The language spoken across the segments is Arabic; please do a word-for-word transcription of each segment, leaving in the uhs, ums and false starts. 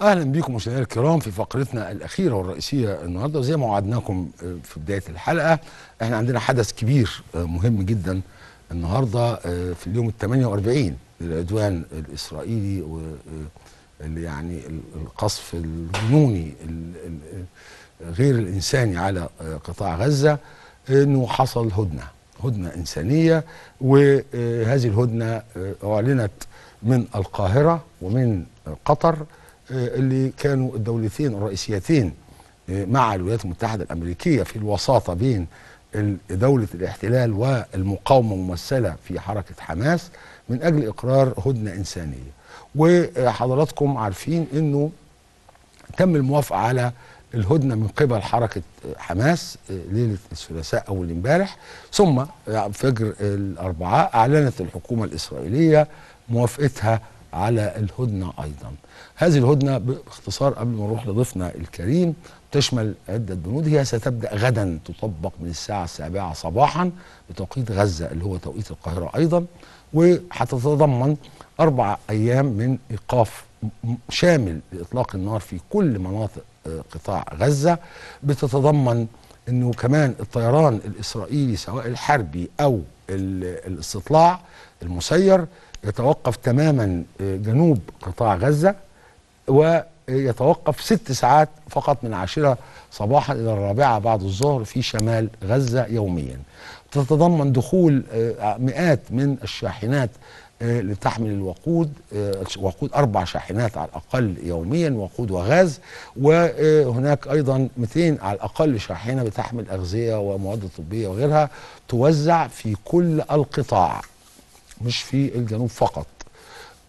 اهلا بكم مشاهدينا الكرام في فقرتنا الاخيره والرئيسيه النهارده، وزي ما وعدناكم في بدايه الحلقه احنا عندنا حدث كبير مهم جدا النهارده في اليوم الثامن والأربعين للعدوان الاسرائيلي و يعني القصف الجنوني غير الانساني على قطاع غزه، انه حصل هدنه هدنه انسانيه، وهذه الهدنه اعلنت من القاهره ومن قطر اللي كانوا الدولتين الرئيسيتين مع الولايات المتحدة الأمريكية في الوساطة بين دولة الاحتلال والمقاومة ممثلة في حركة حماس من أجل إقرار هدنة إنسانية. وحضراتكم عارفين أنه تم الموافقة على الهدنة من قبل حركة حماس ليلة الثلاثاء أول امبارح، ثم فجر الأربعاء أعلنت الحكومة الإسرائيلية موافقتها على الهدنة أيضا. هذه الهدنة باختصار قبل ما نروح لضيفنا الكريم تشمل عدة بنود، هي ستبدأ غدا تطبق من الساعة السابعة صباحا بتوقيت غزة اللي هو توقيت القاهرة أيضا، وهتتضمن أربع أيام من إيقاف شامل لإطلاق النار في كل مناطق قطاع غزة، بتتضمن أنه كمان الطيران الإسرائيلي سواء الحربي أو الاستطلاع المسير يتوقف تماما جنوب قطاع غزة، ويتوقف ست ساعات فقط من العاشرة صباحا إلى الرابعة بعد الظهر في شمال غزة يوميا. تتضمن دخول مئات من الشاحنات لتحمل الوقود، وقود أربع شاحنات على الأقل يوميا، وقود وغاز، وهناك أيضا مئتين على الأقل شاحنة بتحمل أغذية ومواد طبية وغيرها توزع في كل القطاع مش في الجنوب فقط.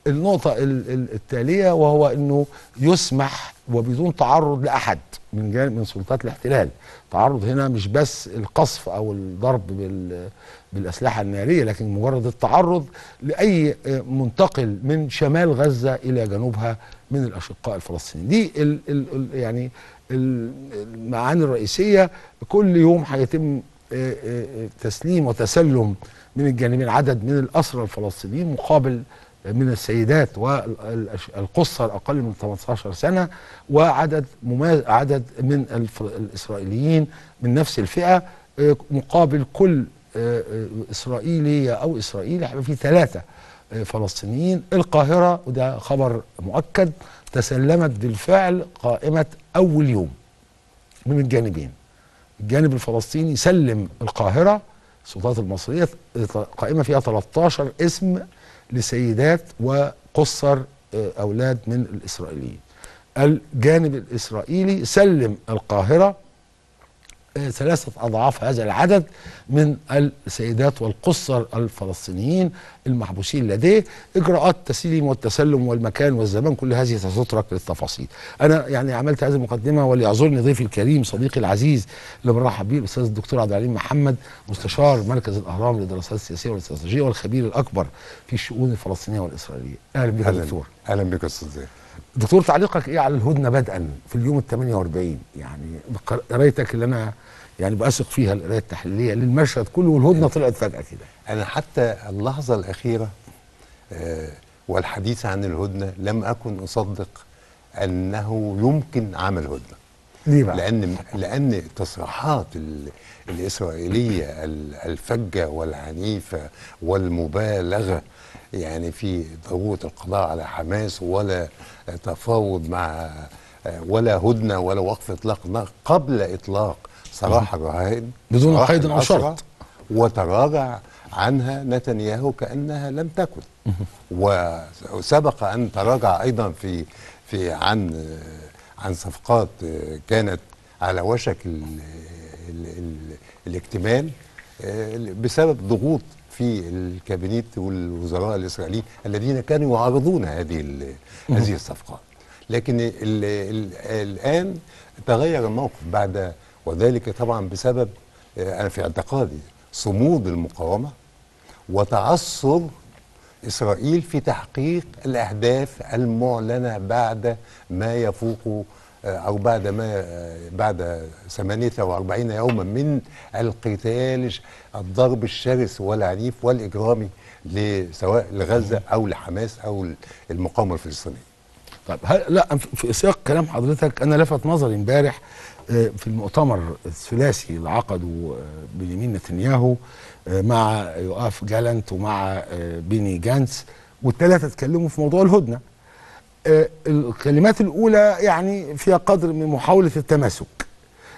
النقطة التالية وهو أنه يسمح وبدون تعرض لأحد من جانب من سلطات الاحتلال، تعرض هنا مش بس القصف أو الضرب بالأسلحة النارية، لكن مجرد التعرض لأي منتقل من شمال غزة إلى جنوبها من الأشقاء الفلسطينيين. دي ال ال يعني المعاني الرئيسية. كل يوم هيتم تسليم وتسلم من الجانبين عدد من الأسرى الفلسطينيين مقابل من السيدات والقصة الأقل من ثمانية عشر سنة، وعدد عدد من الإسرائيليين من نفس الفئة مقابل كل إسرائيلية أو إسرائيلي هيبقى في ثلاثة فلسطينيين. القاهرة وده خبر مؤكد تسلمت بالفعل قائمة أول يوم من الجانبين، الجانب الفلسطيني سلم القاهرة السلطات المصرية قائمة فيها ثلاثة عشر اسم لسيدات وقصر أولاد من الإسرائيليين. الجانب الإسرائيلي سلم القاهرة ثلاثة أضعاف هذا العدد من السيدات والقصر الفلسطينيين المحبوسين لديه. إجراءات التسليم والتسلم والمكان والزمان كل هذه ستترك للتفاصيل. أنا يعني عملت هذه المقدمة وليعذرني ضيفي الكريم صديقي العزيز اللي بنرحب بيه الأستاذ الدكتور عبدالعليم محمد مستشار مركز الأهرام للدراسات السياسية والاستراتيجية والخبير الأكبر في الشؤون الفلسطينية والإسرائيلية. أهلا بك يا دكتور. أهلا بك يا أستاذ زين. دكتور تعليقك ايه على الهدنه بدءا في اليوم الثامن والأربعين؟ يعني قرايتك اللي انا يعني بثق فيها القرايه التحليليه للمشهد كله، والهدنه طلعت فجاه كده. انا حتى اللحظه الاخيره آه والحديث عن الهدنه لم اكن اصدق انه يمكن عمل هدنه. ليه بقى؟ لان لان التصريحات الاسرائيليه الفجه والعنيفه والمبالغه يعني في ضروره القضاء على حماس، ولا تفاوض مع ولا هدنه ولا وقف اطلاق النار قبل اطلاق سراح الرهائن بدون قيد او شرط، وتراجع عنها نتنياهو كانها لم تكن، وسبق ان تراجع ايضا في في عن عن صفقات كانت على وشك ال ال ال الاكتمال بسبب ضغوط في الكابينيت والوزراء الإسرائيليين الذين كانوا يعارضون هذه هذه الصفقات. لكن ال ال الآن تغير الموقف بعد، وذلك طبعا بسبب أنا في اعتقادي صمود المقاومة وتعثر إسرائيل في تحقيق الأهداف المعلنة بعد ما يفوق أو بعد ما بعد ثمانية وأربعين يوما من القتال الضرب الشرس والعنيف والإجرامي سواء لغزة أو لحماس أو المقاومة الفلسطينية. طب لا، في سياق كلام حضرتك انا لفت نظري امبارح في المؤتمر الثلاثي اللي عقده بنيامين نتنياهو مع يوآف جالنت ومع بني جانس، والثلاثه اتكلموا في موضوع الهدنه. الكلمات الاولى يعني فيها قدر من محاوله التماسك،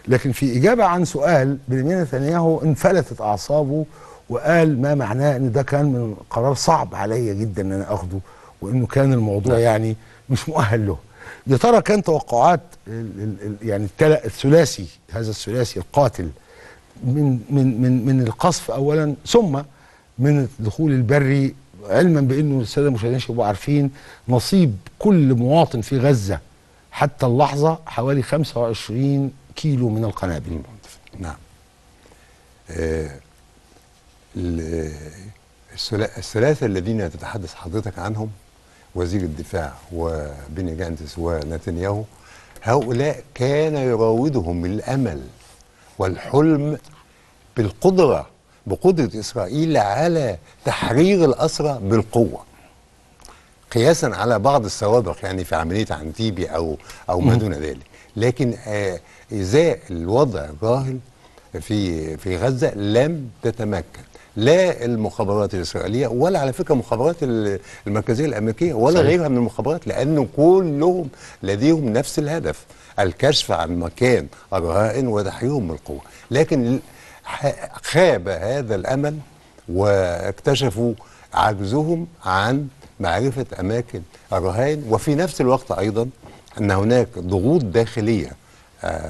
لكن في اجابه عن سؤال بنيامين نتنياهو انفلتت اعصابه وقال ما معناه ان ده كان من قرار صعب عليا جدا ان انا اخده، وانه كان الموضوع يعني مش مؤهل له. يا ترى كان توقعات يعني الثلاثي، هذا الثلاثي القاتل، من من من من القصف اولا، ثم من الدخول البري، علما بانه الساده المشاهدين يبقوا عارفين نصيب كل مواطن في غزه حتى اللحظه حوالي خمسة وعشرين كيلو من القنابل. نعم. آه الثلاثه الذين تتحدث حضرتك عنهم، وزير الدفاع وبني جانس ونتنياهو، هؤلاء كان يراودهم الامل والحلم بالقدره، بقدره اسرائيل على تحرير الاسرى بالقوه، قياسا على بعض السوابق يعني في عمليه عنتيبي او او ما دون ذلك. لكن ازاء الوضع الراهن في في غزه لم تتمكن لا المخابرات الاسرائيليه ولا على فكره مخابرات المركزيه الامريكيه ولا صحيح. غيرها من المخابرات، لانه كلهم لديهم نفس الهدف، الكشف عن مكان الرهائن وتحريرهم من القوه. لكن خاب هذا الامل واكتشفوا عجزهم عن معرفه اماكن الرهائن، وفي نفس الوقت ايضا ان هناك ضغوط داخليه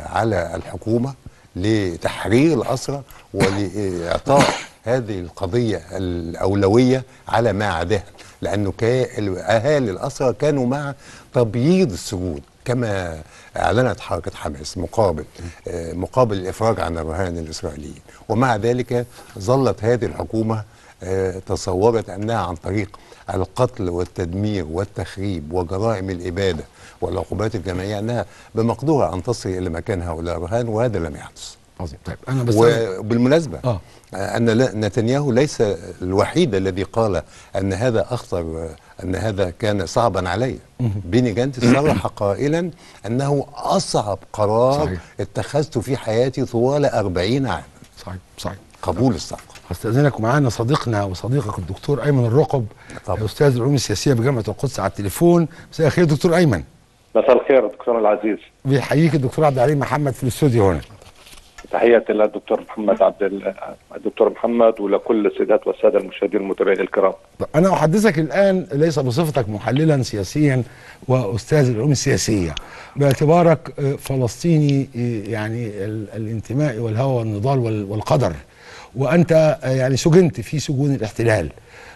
على الحكومه لتحرير الاسرى ولاعطاء هذه القضية الأولوية على ما عداها، لأنه أهالي الأسرى كانوا مع تبييض السجون كما أعلنت حركة حماس مقابل مقابل الإفراج عن الرهائن الإسرائيليين، ومع ذلك ظلت هذه الحكومة تصورت أنها عن طريق القتل والتدمير والتخريب وجرائم الإبادة والعقوبات الجماعية أنها بمقدورة أن تصل إلى مكان هؤلاء الرهائن، وهذا لم يحدث. عظيم. طيب أنا بس وبالمناسبة آه. أن نتنياهو ليس الوحيد الذي قال أن هذا أخطر، أن هذا كان صعبا علي. بني جانس صرح قائلا أنه أصعب قرار صحيح. اتخذته في حياتي طوال أربعين عاما. صحيح صحيح. قبول الصفقة. هستأذنك، معانا صديقنا وصديقك الدكتور أيمن الرقب، أستاذ العلوم السياسية بجامعة القدس، على التليفون. مساء الخير دكتور أيمن. مساء الخير دكتور العزيز. بيحييك الدكتور عبدالعليم محمد في الاستوديو هنا. تحية للدكتور محمد عبد الدكتور محمد ولكل السيدات والسادة المشاهدين المتابعين الكرام. أنا أحدثك الآن ليس بصفتك محللا سياسيا وأستاذ العلوم السياسية، باعتبارك فلسطيني يعني الانتماء والهوى والنضال والقدر، وأنت يعني سجنت في سجون الاحتلال،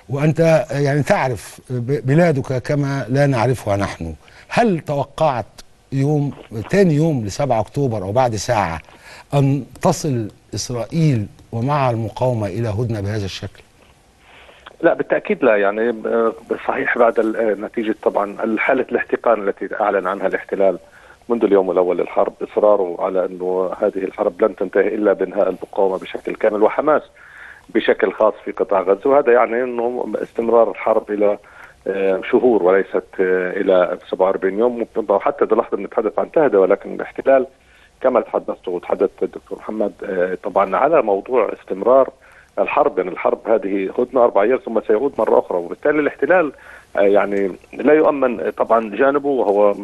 وأنت يعني تعرف بلادك كما لا نعرفها نحن. هل توقعت يوم تاني يوم لسبعة أكتوبر أو بعد ساعة أن تصل إسرائيل ومع المقاومة إلى هدنة بهذا الشكل؟ لا بالتأكيد لا، يعني صحيح بعد نتيجة طبعا حالة الاحتقان التي أعلن عنها الاحتلال منذ اليوم الأول للحرب، إصراره على أنه هذه الحرب لن تنتهي إلا بإنهاء المقاومة بشكل كامل وحماس بشكل خاص في قطاع غزة، وهذا يعني أنه استمرار الحرب إلى شهور وليست إلى سبعة وأربعين يوم، وحتى لحظة بنتحدث عن تهدئة. ولكن الاحتلال كما تحدثت وتحدث الدكتور محمد طبعا على موضوع استمرار الحرب، يعني الحرب هذه هدنة أربع أيام ثم سيعود مرة أخرى، وبالتالي الاحتلال يعني لا يؤمن طبعا جانبه، وهو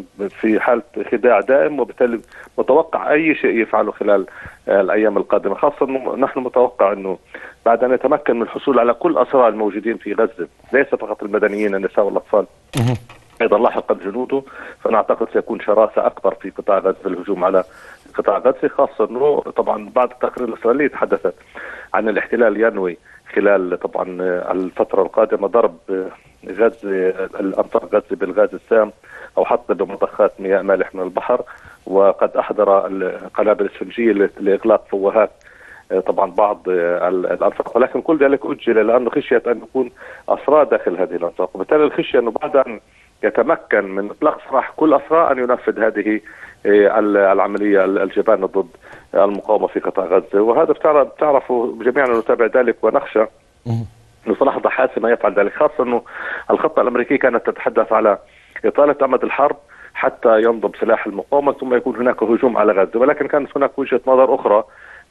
في حالة خداع دائم، وبالتالي متوقع أي شيء يفعله خلال الأيام القادمة، خاصة أنه نحن متوقع أنه بعد أن يتمكن من الحصول على كل أسرى الموجودين في غزة، ليس فقط المدنيين النساء والأطفال أيضا لاحقا جنوده، فأنا أعتقد سيكون شراسة أكبر في قطاع غزة الهجوم على قطاع غزة، خاصة أنه طبعا بعد التقرير الإسرائيلي تحدثت عن الاحتلال ينوي خلال طبعا الفترة القادمة ضرب غزة الأنفاق غزة بالغاز السام أو حتى بمضخات مياه مالح من البحر، وقد أحضر القنابل الاسفنجية لإغلاق فوهات طبعا بعض الأنفاق، ولكن كل ذلك أجل لأنه خشية أن يكون أسرى داخل هذه الأنفاق، وبالتالي الخشية أنه بعد أن يتمكن من اطلاق سراح كل اسرى ان ينفذ هذه العمليه الجبانه ضد المقاومه في قطاع غزه، وهذا بتعرفوا جميعنا نتابع ذلك ونخشى انه في لحظه حاسمه يفعل ذلك، خاصه انه الخطه الامريكيه كانت تتحدث على اطاله امد الحرب حتى ينضب سلاح المقاومة ثم يكون هناك هجوم على غزة. ولكن كانت هناك وجهة نظر أخرى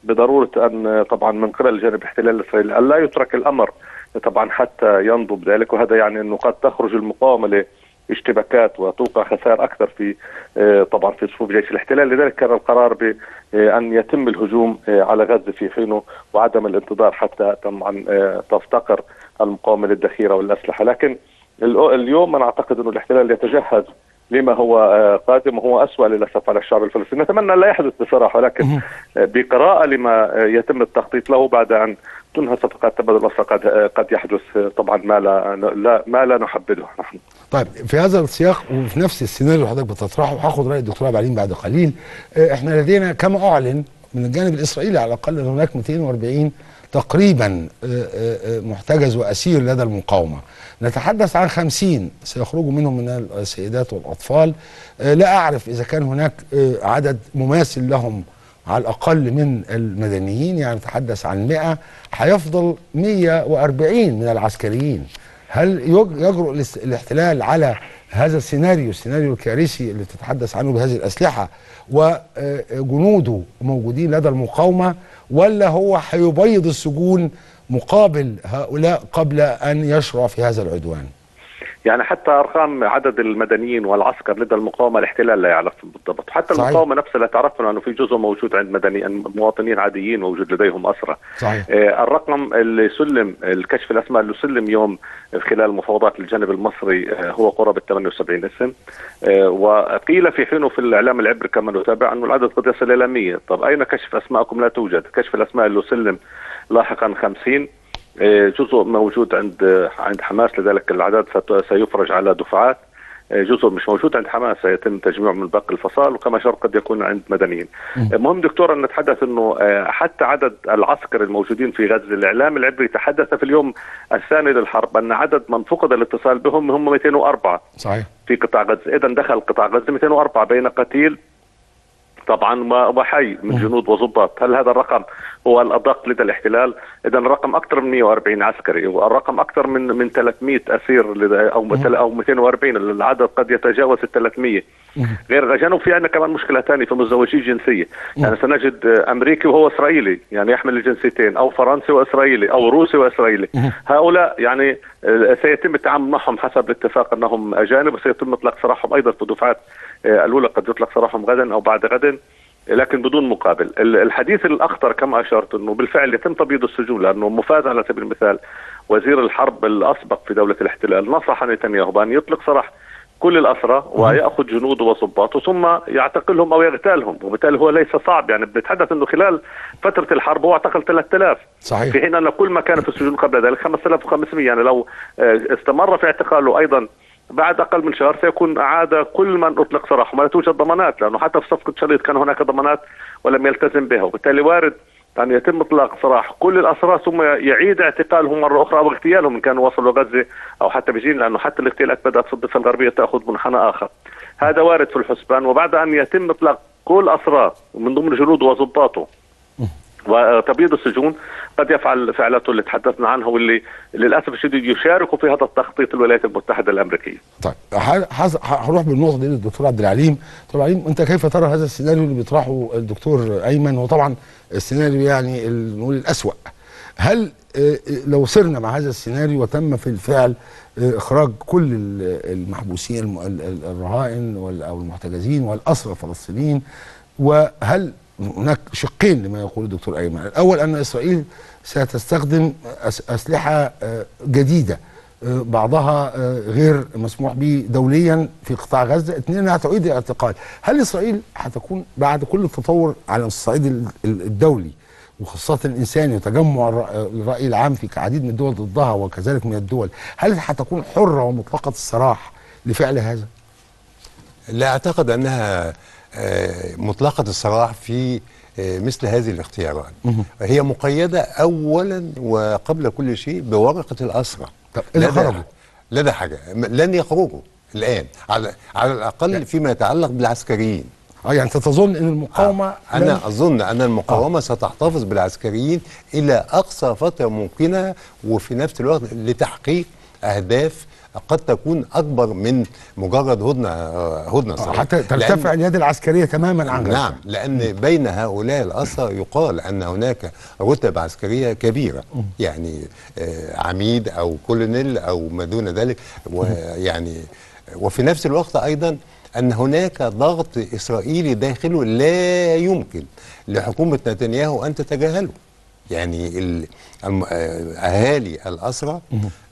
بضرورة أن طبعا من قبل جانب الاحتلال الإسرائيلي أن لا يترك الأمر طبعا حتى ينضب ذلك، وهذا يعني أنه قد تخرج المقاومة لاشتباكات وتوقع خسائر أكثر في طبعا في صفوف جيش الاحتلال. لذلك كان القرار بأن يتم الهجوم على غزة في حينه وعدم الانتظار حتى طبعا تفتقر المقاومة للذخيرة والأسلحة. لكن اليوم أنا أعتقد أنه الاحتلال يتجهز لما هو قادم، وهو أسوأ للأسف على الشعب الفلسطيني. نتمنى لا يحدث بصراحة، ولكن بقراءة لما يتم التخطيط له بعد أن تنهى صفقات تبادل الأسرى قد قد يحدث طبعا ما لا ما لا نحبذه نحن. طيب في هذا السياق وفي نفس السيناريو اللي حضرتك بتطرحه هاخد رأي الدكتور عبدالعليم بعد قليل. احنا لدينا كما أعلن من الجانب الإسرائيلي على الأقل أن هناك مئتين وأربعين تقريبا محتجز وأسير لدى المقاومة، نتحدث عن خمسين سيخرجوا منهم من السيدات والأطفال. لا أعرف إذا كان هناك عدد مماثل لهم على الأقل من المدنيين، يعني نتحدث عن مئة، هيفضل مئة وأربعين من العسكريين. هل يجرؤ الاحتلال على هذا السيناريو، السيناريو الكارثي اللي تتحدث عنه بهذه الأسلحة وجنوده موجودين لدى المقاومة، ولا هو هيبيض السجون مقابل هؤلاء قبل أن يشرع في هذا العدوان؟ يعني حتى أرقام عدد المدنيين والعسكر لدى المقاومة الاحتلال لا يعرف بالضبط، حتى صحيح. المقاومة نفسها لا تعرف أنه في جزء موجود عند مدنيين مواطنين عاديين موجود لديهم أسرى. آه الرقم اللي سلم الكشف الأسماء اللي سلم يوم خلال مفاوضات الجانب المصري آه هو قرابة ثمانية وسبعين اسم، آه وقيل في حينه في الإعلام العبري كما نتابع أنه العدد قد يصل إلى مئة. طب أين كشف أسماءكم؟ لا توجد. كشف الأسماء اللي سلم لاحقا خمسين جزء موجود عند عند حماس، لذلك العدد سيفرج على دفعات. جزء مش موجود عند حماس سيتم تجميعه من باقي الفصائل، وكما شرط قد يكون عند مدنيين. المهم دكتور ان نتحدث انه حتى عدد العسكر الموجودين في غزه، الاعلام العبري تحدث في اليوم الثاني للحرب ان عدد من فقد الاتصال بهم هم مئتين وأربعة صحيح في قطاع غزه. اذا دخل قطاع غزه مئتين وأربعة بين قتيل طبعا وحي من جنود وضباط. هل هذا الرقم هو الأدق لدى الاحتلال؟ إذا الرقم أكثر من مئة وأربعين عسكري، والرقم أكثر من من ثلاثمئة أسير لدى أو أو مئتين وأربعين، العدد قد يتجاوز ال ثلاثمئة. غير الجنوب في عندنا كمان مشكلة ثانية في مزوجي الجنسية، يعني سنجد أمريكي وهو إسرائيلي يعني يحمل الجنسيتين، أو فرنسي وإسرائيلي، أو روسي وإسرائيلي. هؤلاء يعني سيتم التعامل معهم حسب الاتفاق أنهم أجانب، وسيتم إطلاق سراحهم أيضا في الدفعات الأولى، قد يطلق سراحهم غدا أو بعد غد، لكن بدون مقابل. الحديث الأخطر كما أشرت أنه بالفعل يتم تبييض السجون، لأنه مفاد على سبيل المثال وزير الحرب الأسبق في دولة الاحتلال نصح نتنياهو بأن يطلق سراح كل الأسرى ويأخذ جنوده وضباطه ثم يعتقلهم أو يغتالهم، وبالتالي هو ليس صعب. يعني بنتحدث أنه خلال فترة الحرب هو اعتقل ثلاثة آلاف صحيح، في حين أن كل ما كان في السجون قبل ذلك خمسة آلاف وخمسمئة. يعني لو استمر في اعتقاله أيضا بعد أقل من شهر سيكون أعاد كل من أطلق سراحه. ما توجد ضمانات، لأنه حتى في صفقة شريط كان هناك ضمانات ولم يلتزم بها، وبالتالي وارد يعني يتم إطلاق سراح كل الأسرى ثم يعيد اعتقالهم مرة أخرى أو اغتيالهم إن كانوا وصلوا غزة أو حتى بجين، لأنه حتى الاغتيالات بدأت في الضفة الغربية تأخذ منحنى آخر. هذا وارد في الحسبان. وبعد أن يتم إطلاق كل أسرى من ضمن جنوده وضباطه وتبييض السجون قد يفعل فعلاته اللي تحدثنا عنها، واللي للاسف الشديد يشاركوا في هذا التخطيط الولايات المتحده الامريكيه. طيب هروح بالنقطه دي للدكتور عبد العليم. طبعا انت كيف ترى هذا السيناريو اللي بيطرحه الدكتور ايمن، وطبعا السيناريو يعني نقول الاسوأ. هل لو صرنا مع هذا السيناريو وتم في الفعل اخراج كل المحبوسين الرهائن او المحتجزين والاسرى الفلسطينيين، وهل هناك شقين لما يقول الدكتور أيمن؟ الأول أن إسرائيل ستستخدم أسلحة جديدة بعضها غير مسموح به دوليا في قطاع غزة، اثنين هتعيد الاعتقال. هل إسرائيل هتكون بعد كل التطور على الصعيد الدولي وخاصة الإنساني وتجمع الرأي العام في العديد من الدول ضدها وكذلك من الدول، هل هتكون حرة ومطلقة السراح لفعل هذا؟ لا أعتقد أنها مطلقة السراح في مثل هذه الاختيارات. هي مقيدة أولا وقبل كل شيء بورقة الأسرى. طب إذا خرجوا لدى حاجة لن يخرجوا الآن، على على الأقل لا. فيما يتعلق بالعسكريين. اه يعني تظن أن المقاومة آه. أنا لن... أظن أن المقاومة آه. ستحتفظ بالعسكريين إلى أقصى فترة ممكنة، وفي نفس الوقت لتحقيق أهداف قد تكون اكبر من مجرد هدنه هدنه صحيح. حتى ترتفع اليد العسكريه تماما عن غزه. نعم، لان بين هؤلاء الاسرى يقال ان هناك رتب عسكريه كبيره، يعني عميد او كولونيل او ما دون ذلك، ويعني وفي نفس الوقت ايضا أن هناك ضغط إسرائيلي داخله لا يمكن لحكومة نتنياهو أن تتجاهله. يعني أهالي الأسرى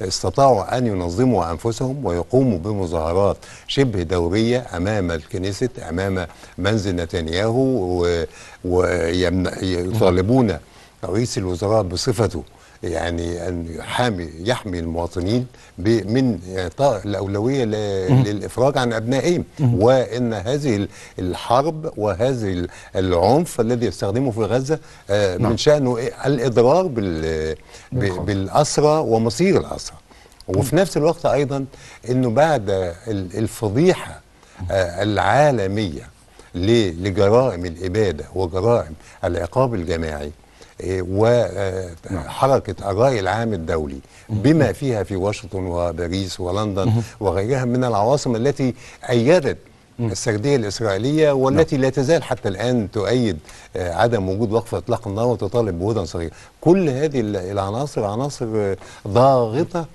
استطاعوا أن ينظموا أنفسهم ويقوموا بمظاهرات شبه دورية أمام الكنيسة، أمام منزل نتنياهو، ويطالبون رئيس الوزراء بصفته يعني أن يحامي يحمي المواطنين من إعطاء الأولوية للإفراج عن أبنائهم، وأن هذه الحرب وهذا العنف الذي يستخدمه في غزة من شأنه الإضرار بالأسرى ومصير الأسرى. وفي نفس الوقت أيضا أنه بعد الفضيحة العالمية لجرائم الإبادة وجرائم العقاب الجماعي وحركة الرأي العام الدولي بما فيها في واشنطن وباريس ولندن وغيرها من العواصم التي أيدت السردية الإسرائيلية والتي لا تزال حتى الآن تؤيد عدم وجود وقف إطلاق النار وتطالب بهدنة صغيرة. كل هذه العناصر عناصر ضاغطة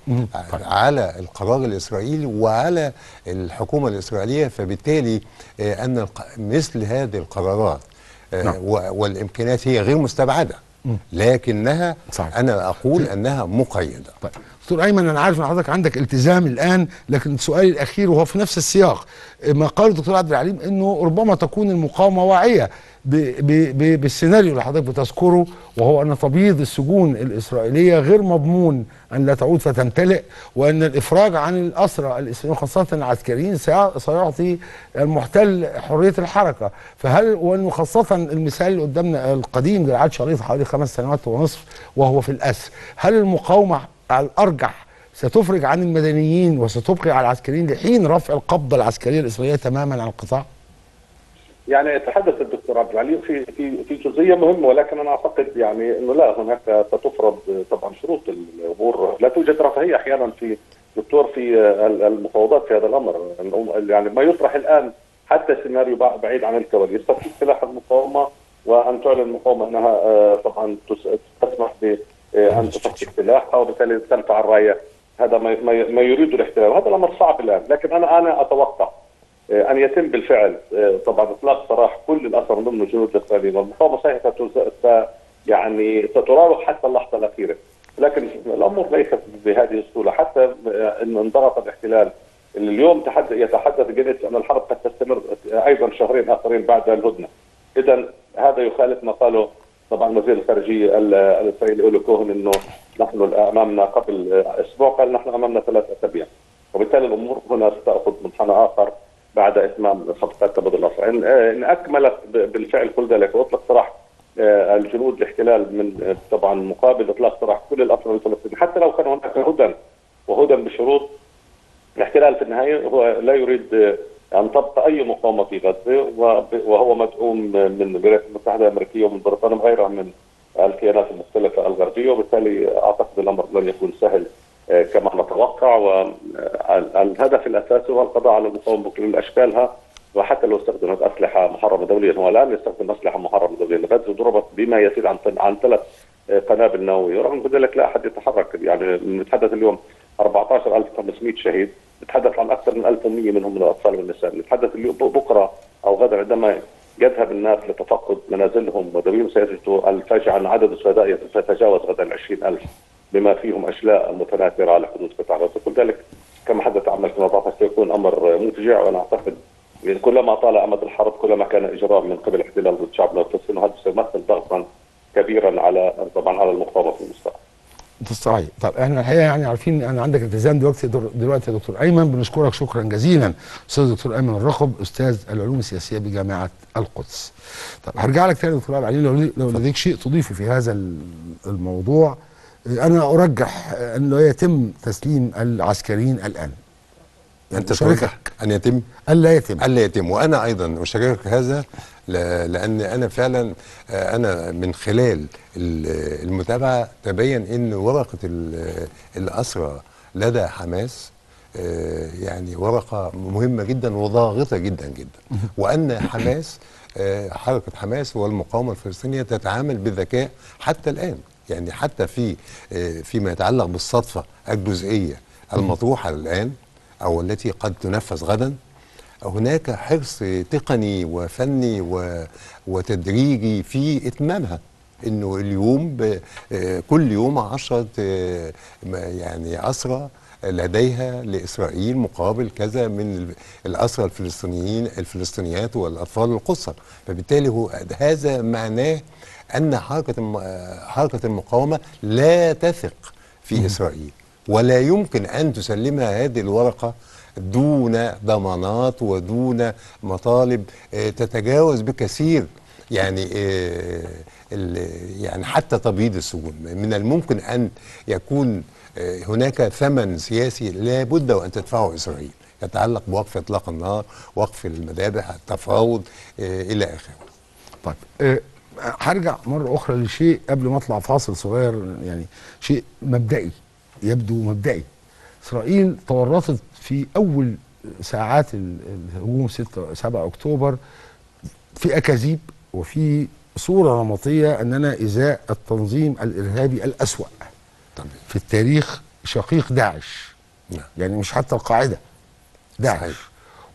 على القرار الإسرائيلي وعلى الحكومة الإسرائيلية، فبالتالي أن مثل هذه القرارات والإمكانيات هي غير مستبعدة، لكنها صحيح. أنا أقول أنها مقيدة. طيب دكتور أيمن، أنا عارف أن حضرتك عندك التزام الآن، لكن سؤالي الأخير وهو في نفس السياق ما قال الدكتور عبد العليم، أنه ربما تكون المقاومة واعية ب ب ب بالسيناريو اللي حضرتك بتذكره، وهو أن تبييض السجون الإسرائيلية غير مضمون أن لا تعود فتمتلئ، وأن الإفراج عن الأسرى الإسرائيليين خاصة العسكريين سيعطي المحتل حرية الحركة. فهل، وأنه خاصة المثال اللي قدامنا القديم جرعات شريط حوالي خمس سنوات ونصف وهو في الأسر، هل المقاومة على الأرجح ستفرج عن المدنيين وستبقي على العسكريين لحين رفع القبضة العسكرية الإسرائيلية تماما عن القطاع؟ يعني تحدث الدكتور عبد العليم في في في جزئيه مهمه، ولكن انا اعتقد يعني انه لا، هناك ستفرض طبعا شروط العبور، لا توجد رفاهيه احيانا في دكتور في المفاوضات في هذا الامر. يعني ما يطرح الان حتى سيناريو بعيد عن الكواليس، تفكيك سلاح المقاومه وان تعلن المقاومه انها طبعا تسمح بان تفكك سلاحها وبالتالي تنفع الرايه، هذا ما ما يريده الاحتلال، وهذا الامر صعب الان. لكن انا انا اتوقع أن يتم بالفعل طبعا إطلاق سراح كل الأسرى من ضمن الجنود الإسرائيليين، والمقاومة صحيح ست يعني ستراوح حتى اللحظة الأخيرة، لكن الأمور ليست بهذه السهولة. حتى أن انضغط الاحتلال اليوم يتحدث جانس أن الحرب قد تستمر أيضا شهرين آخرين بعد الهدنة. إذا هذا يخالف ما قاله طبعا وزير الخارجية الإسرائيلي أولي كوهن، أنه نحن أمامنا قبل أسبوع قال نحن أمامنا ثلاث أسابيع، وبالتالي الأمور هنا ستأخذ منحنى آخر بعد اتمام صفقات تبادل الاسرى. ان اكملت بالفعل كل ذلك واطلق سراح الجنود الاحتلال من طبعا مقابل اطلاق سراح كل الاسرى الفلسطينيين، حتى لو كان هناك هدن وهدن بشروط، الاحتلال في النهايه هو لا يريد ان تبقى اي مقاومه في غزه، وهو مدعوم من الولايات المتحده الامريكيه ومن بريطانيا وغيرها من الكيانات المختلفه الغربيه، وبالتالي اعتقد الامر لن يكون سهل كما نتوقع. والهدف الاساسي هو القضاء على المقاومه بكل اشكالها، وحتى لو استخدمت اسلحه محرمه دوليا، والان يستخدم اسلحه محرمه دوليا. غزه ضربت بما يزيد عن عن ثلاث قنابل نوويه، رغم ذلك لا احد يتحرك. يعني نتحدث اليوم أربعة عشر ألف وخمسمئة شهيد، نتحدث عن اكثر من ألف ومئة منهم من الاطفال والنساء. نتحدث اليوم بكره او غدا عندما يذهب الناس لتفقد منازلهم ودويهم سيجدوا الفاجعه ان عدد الشهداء سيتجاوز غدا ال عشرين ألف، بما فيهم اشلاء متناثره على حدود قطاع غزه. كل ذلك كما حدث عن المناطق سيكون امر مفجع، وانا اعتقد كلما طال امد الحرب كلما كان اجرام من قبل الاحتلال ضد شعبنا الفلسطيني، وهذا سيمثل ضغطا كبيرا على طبعا على المقاومه في المستقبل. صحيح. طب احنا الحقيقه يعني عارفين ان عندك التزام دلوقتي دلوقتي يا دكتور ايمن، بنشكرك شكرا جزيلا استاذ دكتور ايمن الرقب، استاذ العلوم السياسيه بجامعه القدس. طب هرجع لك تاني يا دكتور علي، لو لديك شيء تضيفي في هذا الموضوع. أنا أرجح أن لا يتم تسليم العسكريين الآن. أنت ترجح أن يتم؟ ألا يتم. ألا يتم، وأنا أيضا أشاركك هذا، لأن أنا فعلا أنا من خلال المتابعة تبين أن ورقة الأسرى لدى حماس يعني ورقة مهمة جدا وضاغطة جدا جدا، وأن حماس حركة حماس والمقاومة الفلسطينية تتعامل بذكاء حتى الآن، يعني حتى في فيما يتعلق بالصدفة الجزئية المطروحة الآن أو التي قد تنفذ غدا، هناك حرص تقني وفني وتدريجي في إتمامها. إنه اليوم كل يوم عشرة يعني أسرى لديها لإسرائيل مقابل كذا من الأسرى الفلسطينيين الفلسطينيات والأطفال القصر، فبالتالي هو هذا معناه أن حركة حركة المقاومة لا تثق في إسرائيل ولا يمكن أن تسلمها هذه الورقة دون ضمانات ودون مطالب تتجاوز بكثير يعني يعني حتى تبييض السجون. من الممكن أن يكون هناك ثمن سياسي لا بد وأن تدفعه إسرائيل، يتعلق بوقف إطلاق النار، وقف المذابح، التفاوض إلى آخره. طيب هرجع مرة أخرى لشيء قبل ما أطلع فاصل صغير، يعني شيء مبدئي يبدو مبدئي. إسرائيل تورطت في أول ساعات الهجوم سبعة أكتوبر في أكاذيب وفي صورة نمطية أننا إزاء التنظيم الإرهابي الأسوأ طبعا. في التاريخ شقيق داعش، نعم. يعني مش حتى القاعدة، داعش.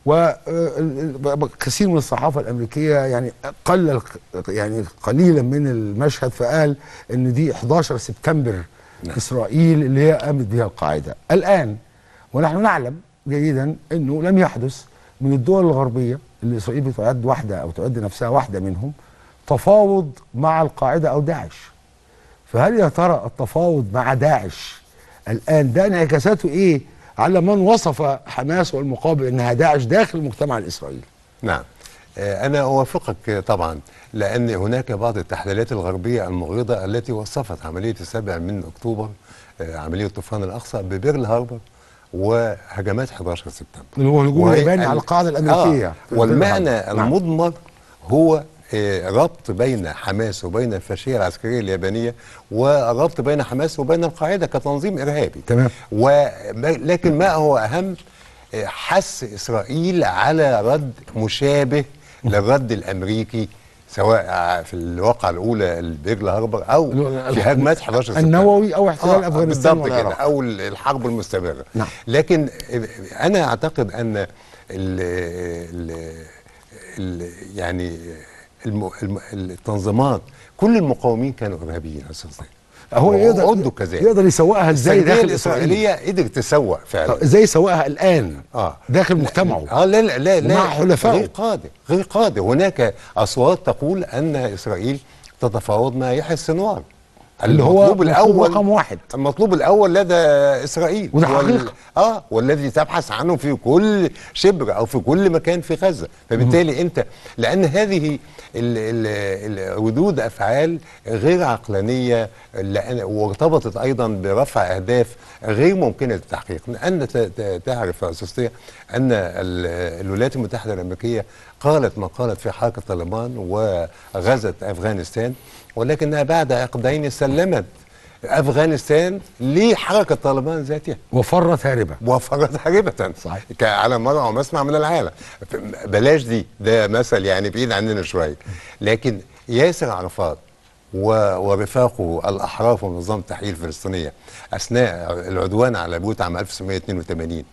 وكثير من الصحافة الأمريكية يعني قلل يعني قليلا من المشهد فقال إن دي إحدى عشر سبتمبر، نعم. إسرائيل اللي هي قامت بها القاعدة. الآن ونحن نعلم جيدا أنه لم يحدث من الدول الغربية اللي إسرائيل بتعد واحدة أو تعد نفسها واحدة منهم تفاوض مع القاعدة أو داعش. فهل يا ترى التفاوض مع داعش الآن ده انعكاساته إيه على من وصف حماس والمقابل أنها داعش داخل المجتمع الإسرائيلي؟ نعم، أنا أوافقك طبعا، لأن هناك بعض التحليلات الغربية المغرضة التي وصفت عملية السابع من أكتوبر، عملية طوفان الأقصى، ببيرل هاربر وهجمات إحدى عشر سبتمبر اللي هو هجوم ياباني على القاعدة الأمريكية. آه. والمعنى المضمر هو ربط بين حماس وبين الفاشية العسكرية اليابانية، وربط بين حماس وبين القاعدة كتنظيم إرهابي، تمام. ولكن ما هو أهم، حس إسرائيل على رد مشابه للرد الأمريكي سواء في الواقع الأولى البيرل هاربر أو في هجمة إحدى عشر سبتمبر النووي أو احتلال آه أفغانستان كده أو الحرب المستمرة، نعم. لكن أنا أعتقد أن ال ال ال يعني الم... الم... التنظيمات كل المقاومين كانوا ارهابيين اساسا. هو يقدر كذلك يقدر يسوقها ازاي داخل الاسرائيليه؟ قدرت تسوق فعلا ازاي يسوقها الان اه داخل مجتمعه اه لا لا لا, لا مع حلفائه غير قادر غير قادر هناك اصوات تقول ان اسرائيل تتفاوض مع يحيى السنوار اللي هو المطلوب الاول رقم واحد المطلوب الاول لدى اسرائيل، وده حقيقه اه والذي تبحث عنه في كل شبر او في كل مكان في غزه. فبالتالي انت لان هذه ردود افعال غير عقلانيه وارتبطت ايضا برفع اهداف غير ممكنه للتحقيق. ان تعرف يا استاذ ان الولايات المتحده الامريكيه قالت ما قالت في حركه طالبان وغزت افغانستان، ولكنها بعد عقدين سلمت افغانستان لحركه طالبان ذاتها وفرت هاربه وفرت هاربه صحيح على مرأى ومسمع من العالم. بلاش دي، ده مثل يعني بعيد عننا شويه. لكن ياسر عرفات ورفاقه الاحراف ومنظمه التحرير الفلسطينيه اثناء العدوان على بيوت عام ألف وتسعمائة واثنين وثمانين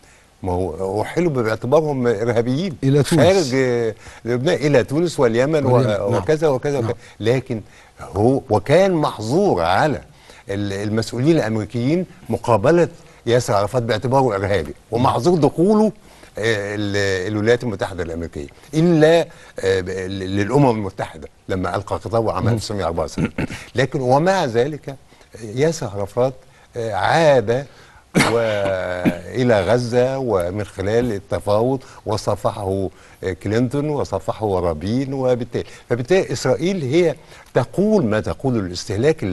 ما هو أحلوا باعتبارهم إرهابيين إلى تونس، خارج لبنان إلى تونس واليمن وكذا وكذا وكذا. لكن هو وكان محظور على المسؤولين الأمريكيين مقابلة ياسر عرفات باعتباره إرهابي، ومحظور دخوله الولايات المتحدة الأمريكية إلا للأمم المتحدة لما ألقى خطابه عام ألف وتسعمائة وأربعة وسبعين. لكن ومع ذلك ياسر عرفات عاد وإلى غزة ومن خلال التفاوض، وصفحه كلينتون وصفحه رابين، وبالتالي فبالتالي إسرائيل هي تقول ما تقول الاستهلاك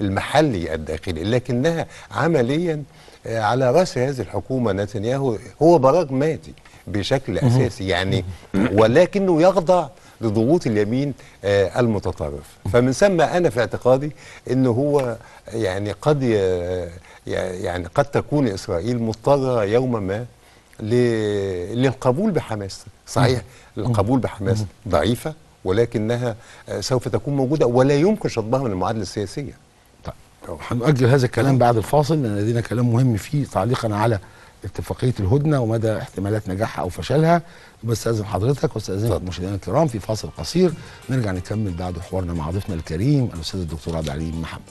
المحلي الداخلي، لكنها عمليا على رأس هذه الحكومة نتنياهو هو براك ماتي بشكل أساسي يعني، ولكنه يخضع لضغوط اليمين المتطرف. فمن ثم أنا في اعتقادي أنه هو يعني قد يعني قد تكون إسرائيل مضطرة يوما ما للقبول بحماس. صحيح القبول بحماس ضعيفة، ولكنها سوف تكون موجودة ولا يمكن شطبها من المعادلة السياسية. طيب هنؤجل هذا الكلام بعد الفاصل، لأن لدينا كلام مهم فيه تعليقا على اتفاقية الهدنة ومدى احتمالات نجاحها أو فشلها. بستأذن حضرتك واستأذنك مشاهدينا الكرام في فاصل قصير، نرجع نكمل بعد حوارنا مع ضيفنا الكريم الأستاذ الدكتور عبدالعليم محمد.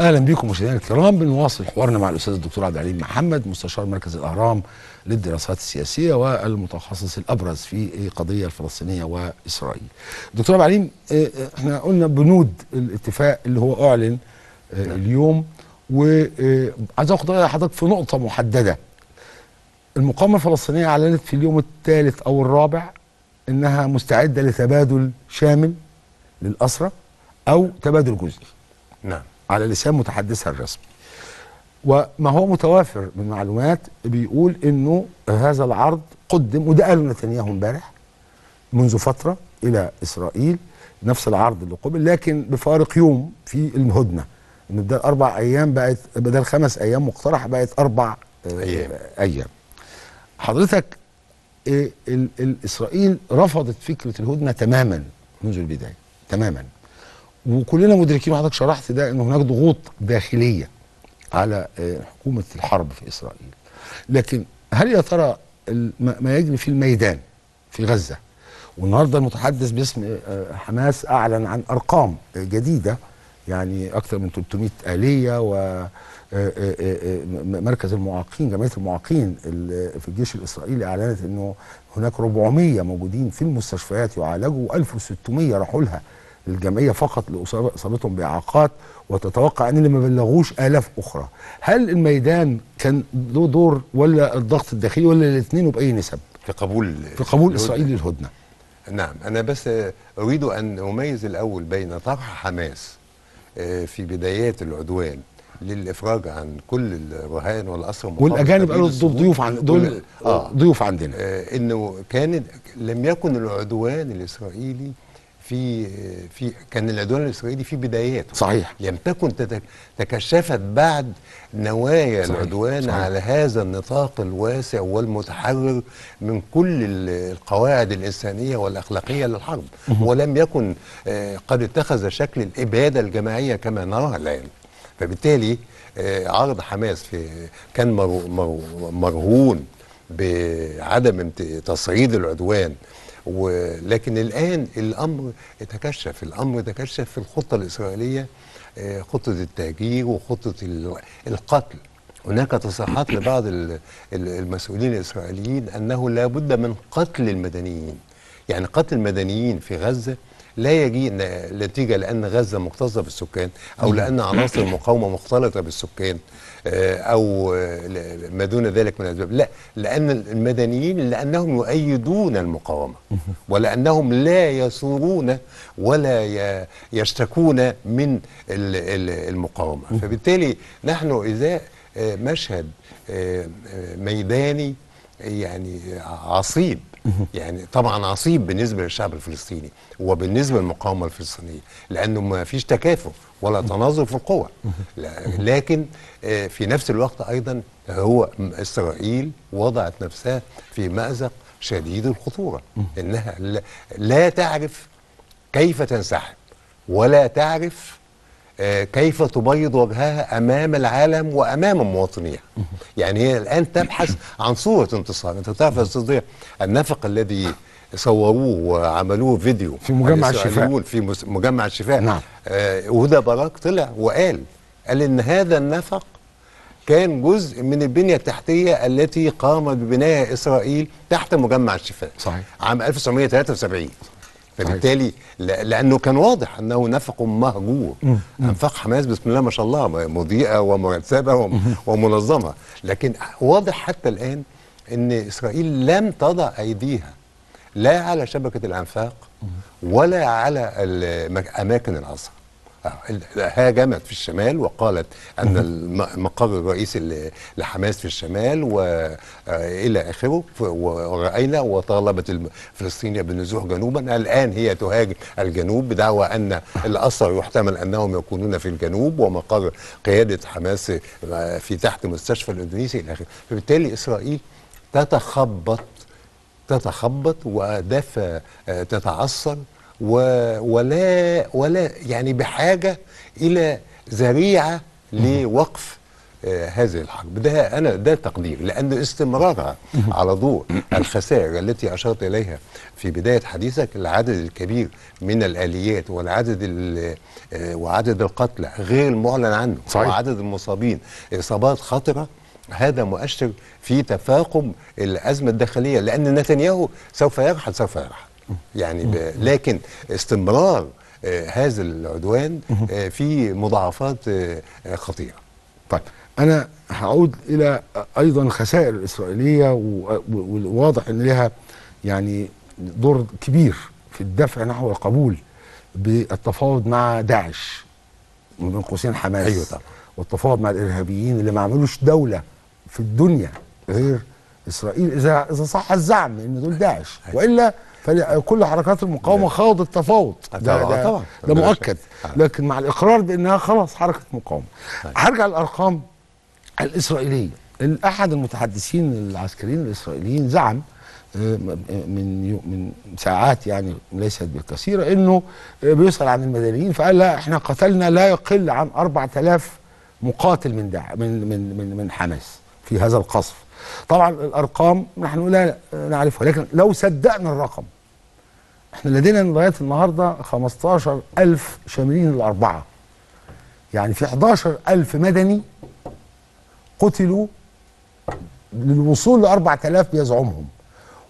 اهلا بكم مشاهدينا الكرام، بنواصل حوارنا مع الاستاذ الدكتور عبدالعليم محمد مستشار مركز الاهرام للدراسات السياسيه والمتخصص الابرز في القضيه الفلسطينيه واسرائيل. دكتور عبدالعليم، احنا قلنا بنود الاتفاق اللي هو اعلن اليوم، وعايز اخد راي حضرتك في نقطه محدده. المقاومه الفلسطينيه اعلنت في اليوم الثالث او الرابع انها مستعده لتبادل شامل للاسرى او تبادل جزئي. نعم. على لسان متحدثها الرسمي. وما هو متوافر من معلومات بيقول انه هذا العرض قدم، وده قاله نتنياهو امبارح منذ فتره الى اسرائيل، نفس العرض اللي قبل لكن بفارق يوم في الهدنه. ان بدل اربع ايام بقت، بدل خمس ايام مقترح بقت اربع ايام. ايام. حضرتك إيه ال ال اسرائيل رفضت فكره الهدنه تماما منذ البدايه، تماما. وكلنا مدركين وحضرتك شرحت ده ان هناك ضغوط داخليه على حكومه الحرب في اسرائيل. لكن هل يا ترى ما يجري في الميدان في غزه، والنهارده المتحدث باسم حماس اعلن عن ارقام جديده، يعني اكثر من ثلاثمائة آليه ومركز المعاقين، جمعيه المعاقين في الجيش الاسرائيلي اعلنت انه هناك أربعمائة موجودين في المستشفيات يعالجوا، وألف وستمائة راحوا لها الجمعية فقط لإصابتهم بإعاقات، وتتوقع أن اللي ما بلغوش آلاف أخرى. هل الميدان كان له دور ولا الضغط الداخلي ولا الاثنين، وبأي نسب؟ في قبول في قبول إسرائيل للهدنة. نعم، أنا بس أريد أن أميز الأول بين طرح حماس في بدايات العدوان للإفراج عن كل الرهائن والأسرى، والأجانب قالوا دول ضيوف عن دول آه ضيوف عندنا، آه إنه كان لم يكن العدوان الإسرائيلي في في كان العدوان الاسرائيلي في بداياته. صحيح. لم تكن تكشفت بعد نوايا العدوان. صحيح. على هذا النطاق الواسع والمتحرر من كل القواعد الانسانيه والاخلاقيه للحرب، ولم يكن قد اتخذ شكل الاباده الجماعيه كما نراها الان. فبالتالي عرض حماس في كان مرهون بعدم تصعيد العدوان، ولكن الآن الأمر تكشف، الأمر تكشف في الخطة الإسرائيلية، خطة التهجير وخطة القتل. هناك تصريحات لبعض المسؤولين الإسرائيليين أنه لا بد من قتل المدنيين، يعني قتل المدنيين في غزة لا يجيء نتيجة لأن غزة مكتظة بالسكان، أو لأن عناصر المقاومة مختلطة بالسكان، أو ما دون ذلك من الأسباب، لا، لأن المدنيين لأنهم يؤيدون المقاومة، ولأنهم لا يثورون ولا يشتكون من المقاومة. فبالتالي نحن إذا مشهد ميداني يعني عصيب، يعني طبعا عصيب بالنسبه للشعب الفلسطيني وبالنسبه للمقاومه الفلسطينيه، لانه ما فيش تكافؤ ولا تناظر في القوى، لكن في نفس الوقت ايضا هو اسرائيل وضعت نفسها في مأزق شديد الخطوره، انها لا تعرف كيف تنسحب ولا تعرف كيف تبيض وجهها امام العالم وامام مواطنيها. يعني هي الان تبحث عن صوره انتصار. انت تعرف يا استاذ النفق الذي صوروه وعملوه فيديو في مجمع الشفاء، في مجمع الشفاء، نعم، وهدى باراك طلع وقال قال ان هذا النفق كان جزء من البنيه التحتيه التي قامت ببنائها اسرائيل تحت مجمع الشفاء. صحيح. عام ألف وتسعمائة وثلاثة وسبعين. فبالتالي لانه كان واضح انه نفق مهجور، انفاق حماس بسم الله ما شاء الله مضيئه ومرتبه ومنظمه، لكن واضح حتى الان ان اسرائيل لم تضع ايديها لا على شبكه الانفاق ولا على اماكن العصر هاجمت في الشمال وقالت أن المقر الرئيسي لحماس في الشمال وإلى آخره، ورأينا وطالبت الفلسطينية بالنزوح جنوبا. الآن هي تهاجم الجنوب بدعوى أن الأسر يحتمل أنهم يكونون في الجنوب ومقر قيادة حماس في تحت مستشفى الإندونيسي إلى آخره. فبالتالي إسرائيل تتخبط تتخبط ودفع تتعصر ولا ولا يعني بحاجة إلى ذريعة لوقف آه هذه الحرب. ده أنا ده تقدير، لأن استمرارها على ضوء الخسائر التي أشرت إليها في بداية حديثك، العدد الكبير من الآليات والعدد آه وعدد القتلى غير المعلن عنه صحيح. وعدد المصابين إصابات خطرة، هذا مؤشر في تفاقم الأزمة الداخلية، لأن نتنياهو سوف يرحل سوف يرحل يعني ب... لكن استمرار آه هذا العدوان آه في مضاعفات آه خطيرة. طيب أنا هعود إلى أيضا الخسائر الإسرائيلية، وواضح و... أن لها يعني دور كبير في الدفع نحو القبول بالتفاوض مع داعش ومن قوسين حماس أيوة طبعا. والتفاوض مع الإرهابيين اللي ما عملوش دولة في الدنيا غير إسرائيل، إذا إذا صح الزعم إن دول داعش، وإلا فكل حركات المقاومه خاضت التفاوض ده طبعا ده مؤكد، لكن مع الاقرار بانها خلاص حركه مقاومه. هرجع للارقام الاسرائيليه. احد المتحدثين العسكريين الاسرائيليين زعم من من ساعات يعني ليست بالكثيره انه بيسال عن المدنيين، فقال لا احنا قتلنا لا يقل عن أربعة آلاف مقاتل من دع من من من, من حماس في هذا القصف. طبعا الارقام نحن لا نعرفها، لكن لو صدقنا الرقم احنا لدينا لغايه النهارده خمستاشر ألف شاملين الاربعه، يعني في حداشر ألف مدني قتلوا للوصول ل أربعة آلاف بيزعمهم،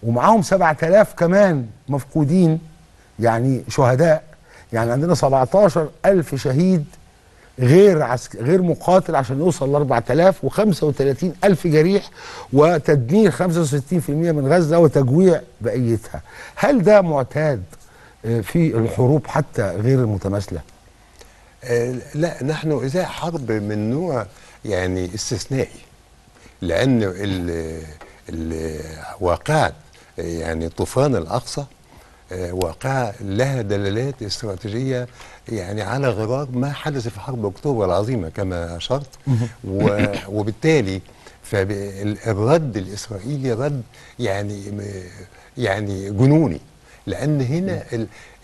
ومعاهم سبعة آلاف كمان مفقودين يعني شهداء، يعني عندنا سبعتاشر ألف شهيد غير عسك... غير مقاتل عشان يوصل ل أربعة آلاف، وخمسة وتلاتين ألف جريح، وتدمير خمسة وستين بالمية من غزه وتجويع بقيتها. هل ده معتاد في الحروب حتى غير المتماثله؟ آه لا، نحن إذا حرب من نوع يعني استثنائي، لأن ال... ال... واقعة يعني طوفان الأقصى واقعة لها دلالات استراتيجية يعني على غرار ما حدث في حرب أكتوبر العظيمة كما أشرت، وبالتالي فالرد الإسرائيلي رد يعني يعني جنوني، لأن هنا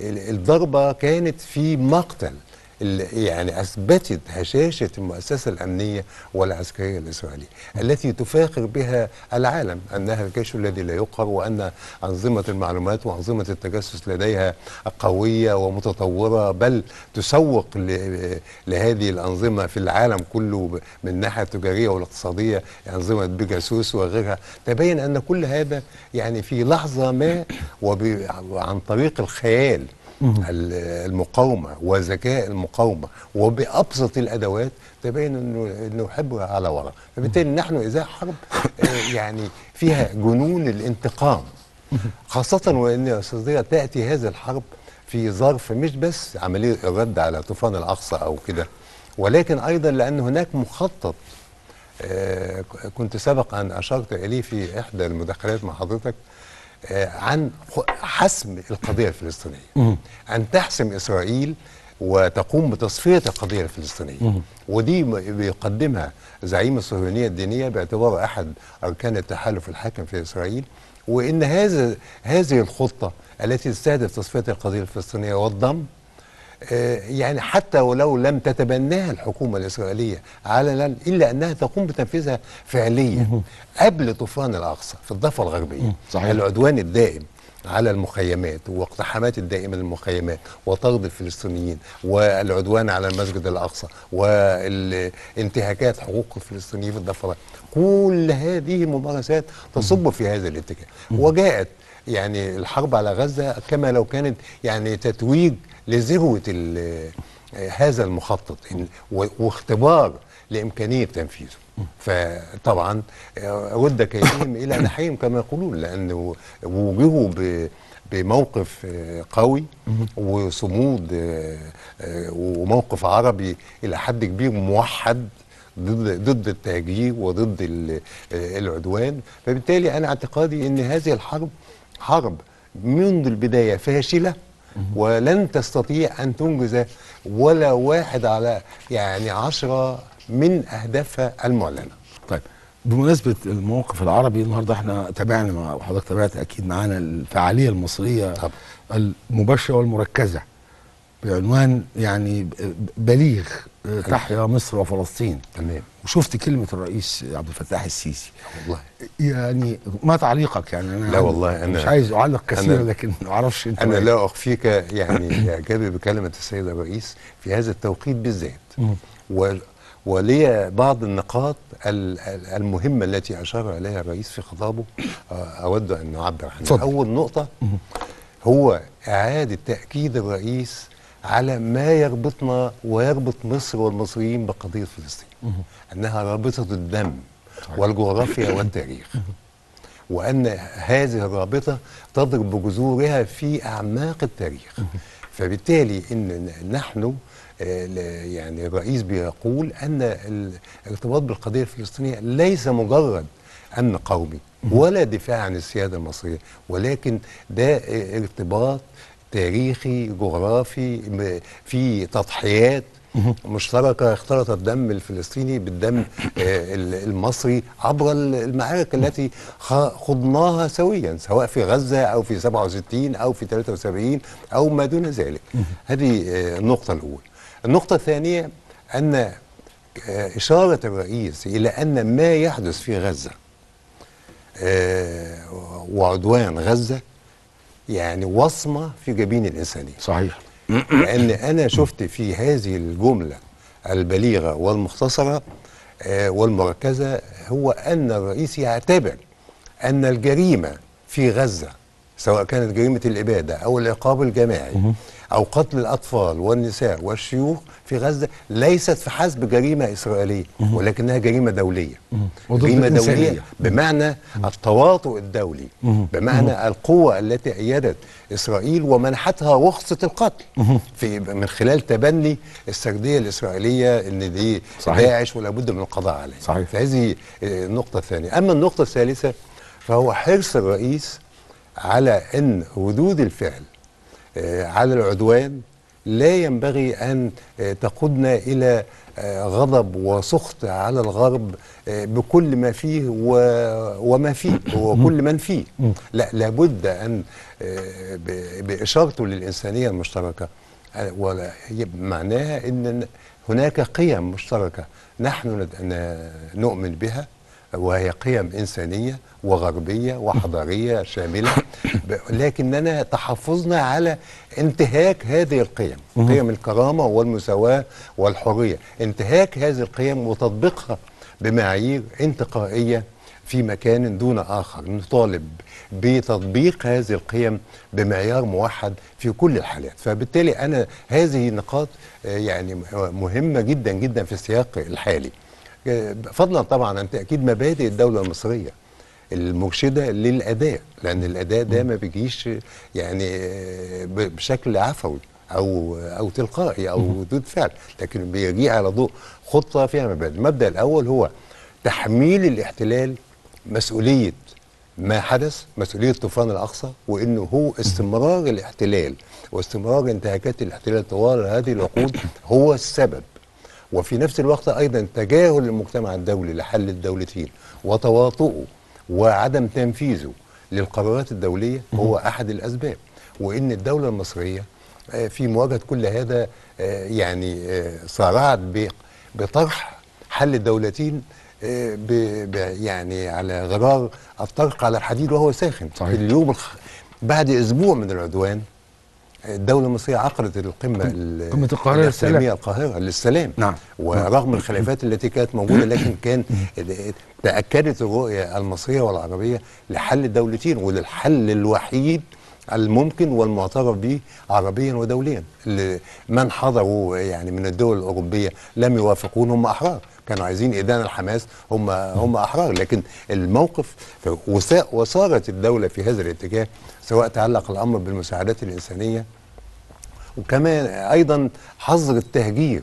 الضربة كانت في مقتل يعني أثبتت هشاشة المؤسسة الأمنية والعسكرية الإسرائيلية التي تفاخر بها العالم أنها الجيش الذي لا يقهر، وأن أنظمة المعلومات وأنظمة التجسس لديها قوية ومتطورة، بل تسوق لهذه الأنظمة في العالم كله من الناحية التجارية والاقتصادية، أنظمة بيجاسوس وغيرها. تبين أن كل هذا يعني في لحظة ما وعن طريق الخيال المقاومة وذكاء المقاومة وبأبسط الأدوات تبين أنه نحبها على ورق. فبالتالي نحن إذا حرب يعني فيها جنون الانتقام، خاصة وأن يا أستاذ تأتي هذه الحرب في ظرف مش بس عملية الرد على طوفان الأقصى أو كده، ولكن أيضا لأن هناك مخطط كنت سبقا أشرت إليه في إحدى المداخلات مع حضرتك عن حسم القضية الفلسطينية، أن تحسم إسرائيل وتقوم بتصفية القضية الفلسطينية، ودي بيقدمها زعيم الصهيونية الدينية باعتباره أحد أركان التحالف الحاكم في إسرائيل، وإن هذا هذه الخطة التي تستهدف تصفية القضية الفلسطينية والضم يعني حتى ولو لم تتبناها الحكومة الإسرائيلية علنا، إلا أنها تقوم بتنفيذها فعليا قبل طوفان الأقصى في الضفة الغربية. صحيح. العدوان الدائم على المخيمات واقتحامات الدائمة للمخيمات وطرد الفلسطينيين والعدوان على المسجد الأقصى والانتهاكات حقوق الفلسطينيين في الضفة، كل هذه الممارسات تصب في هذا الاتجاه. وجاءت يعني الحرب على غزة كما لو كانت يعني تتويج لذروة هذا المخطط واختبار لإمكانية تنفيذه. فطبعا رد كيدهم إلى نحرهم كما يقولون، لأنه وجهوا بموقف قوي وصمود وموقف عربي إلى حد كبير موحد ضد ضد التهجير وضد العدوان. فبالتالي أنا اعتقادي أن هذه الحرب حرب منذ البداية فاشلة ولن تستطيع أن تنجز ولا واحد على يعني عشرة من أهدافها المعلنة. طيب بمناسبة الموقف العربي، النهارده احنا تابعنا مع وحضرتك تابعت أكيد معانا الفعالية المصرية طبعا المباشرة والمركزة بعنوان يعني بليغ تحيا مصر وفلسطين. تمام. وشفت كلمة الرئيس عبد الفتاح السيسي. والله يعني ما تعليقك؟ يعني أنا لا والله أنا مش عايز أعلق كثير لكن ما أعرفش أنت. أنا رأيك. لا أخفيك يعني أجابي بكلمة السيد الرئيس في هذا التوقيت بالذات و ولي بعض النقاط المهمة التي أشار إليها الرئيس في خطابه أود أن أعبر عنها. أول نقطة هو إعادة تأكيد الرئيس على ما يربطنا ويربط مصر والمصريين بقضية فلسطين، أنها رابطة الدم والجغرافيا والتاريخ، وأن هذه الرابطة تضرب بجذورها في أعماق التاريخ. فبالتالي إن نحن يعني الرئيس بيقول أن الارتباط بالقضية الفلسطينية ليس مجرد أمن قومي ولا دفاع عن السيادة المصرية، ولكن ده ارتباط تاريخي جغرافي في تضحيات مشتركة اختلط الدم الفلسطيني بالدم المصري عبر المعارك التي خضناها سويا، سواء في غزة أو في سبعة وستين أو في ثلاثة وسبعين أو ما دون ذلك. هذه النقطة الأولى. النقطة الثانية أن إشارة الرئيس إلى أن ما يحدث في غزة وعدوان غزة يعني وصمة في جبين الإنسانية. صحيح. لأن أنا شفت في هذه الجملة البليغة والمختصرة والمركزة هو أن الرئيس يعتبر أن الجريمة في غزة سواء كانت جريمة الإبادة أو العقاب الجماعي أو قتل الأطفال والنساء والشيوخ في غزة ليست فحسب جريمة إسرائيلية، ولكنها جريمة دولية. جريمة دولية بمعنى التواطؤ الدولي، بمعنى القوة التي أيدت إسرائيل ومنحتها رخصة القتل في من خلال تبني السردية الإسرائيلية إن دي داعش ولا بد من القضاء عليه. صحيح. فهذه النقطة الثانية. أما النقطة الثالثة فهو حرص الرئيس على أن ردود الفعل على العدوان لا ينبغي أن تقودنا إلى غضب وسخط على الغرب بكل ما فيه وما فيه وكل من فيه. لا، لابد أن بإشارته للإنسانية المشتركة معناها أن هناك قيم مشتركة نحن نؤمن بها، وهي قيم إنسانية وغربية وحضارية شاملة، لكننا تحفظنا على انتهاك هذه القيم، قيم الكرامة والمساواة والحرية، انتهاك هذه القيم وتطبيقها بمعايير انتقائية في مكان دون آخر. نطالب بتطبيق هذه القيم بمعيار موحد في كل الحالات. فبالتالي أنا هذه نقاط يعني مهمة جدا جدا في السياق الحالي، فضلا طبعا عن تأكيد مبادئ الدولة المصرية المرشدة للأداء، لأن الأداء ده ما بيجيش يعني بشكل عفوي أو أو تلقائي أو ردود فعل، لكن بيجي على ضوء خطة فيها مبادئ. المبدأ الأول هو تحميل الاحتلال مسؤولية ما حدث، مسؤولية طوفان الأقصى، وإنه هو استمرار الاحتلال واستمرار انتهاكات الاحتلال طوال هذه العقود هو السبب، وفي نفس الوقت أيضا تجاهل المجتمع الدولي لحل الدولتين وتواطؤه وعدم تنفيذه للقرارات الدولية هو أحد الأسباب، وإن الدولة المصرية في مواجهة كل هذا يعني صارعت بطرح حل الدولتين يعني على غرار الطرق على الحديد وهو ساخن. صحيح. اليوم بعد أسبوع من العدوان الدولة المصرية عقدت القمة قمة القاهرة الإسلامية القاهرة للسلام. نعم. ورغم الخلافات التي كانت موجودة لكن كان تأكدت الرؤية المصرية والعربية لحل الدولتين وللحل الوحيد الممكن والمعترف به عربيا ودوليا. من حضروا يعني من الدول الأوروبية لم يوافقون هم أحرار، كانوا عايزين إدانة الحماس، هم هم أحرار، لكن الموقف وصارت الدولة في هذا الاتجاه، سواء تعلق الأمر بالمساعدات الإنسانية وكمان أيضا حظر التهجير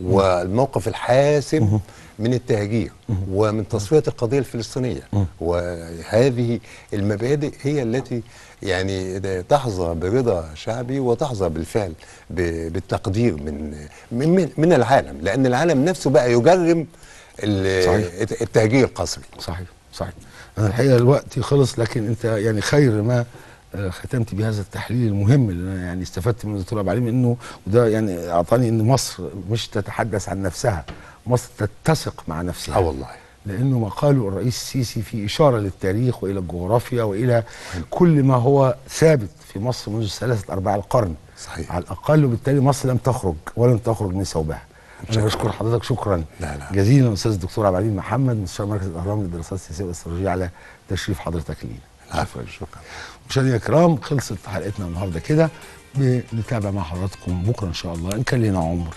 والموقف الحاسم من التهجير ومن تصفية القضية الفلسطينية. وهذه المبادئ هي التي يعني تحظى برضا شعبي وتحظى بالفعل بالتقدير من من من العالم، لأن العالم نفسه بقى يجرم التهجير القسري. صحيح صحيح. أنا الحقيقة الوقت خلص، لكن أنت يعني خير ما ختمت بهذا التحليل المهم اللي انا يعني استفدت من الدكتور عبدالعليم، انه وده يعني اعطاني ان مصر مش تتحدث عن نفسها، مصر تتسق مع نفسها. اه والله، لانه ما قاله الرئيس السيسي في اشاره للتاريخ والى الجغرافيا والى كل ما هو ثابت في مصر منذ ثلاثه ارباع القرن. صحيح. على الاقل، وبالتالي مصر لم تخرج ولن تخرج من ثوبها. انا بشكر حضرتك شكرا لا لا. جزيلا الاستاذ الدكتور عبدالعليم محمد، مستشار مركز الاهرام للدراسات السياسيه والاستراتيجيه، على تشريف حضرتك لينا. شكرا شكرا. مشاهدينا الكرام، خلصت حلقتنا النهارده كده، بنتابع مع حضراتكم بكره ان شاء الله ان كان لنا عمر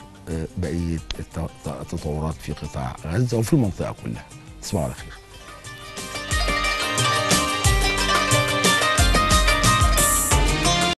بقيه التطورات في قطاع غزه وفي المنطقه كلها. تصبحوا على خير.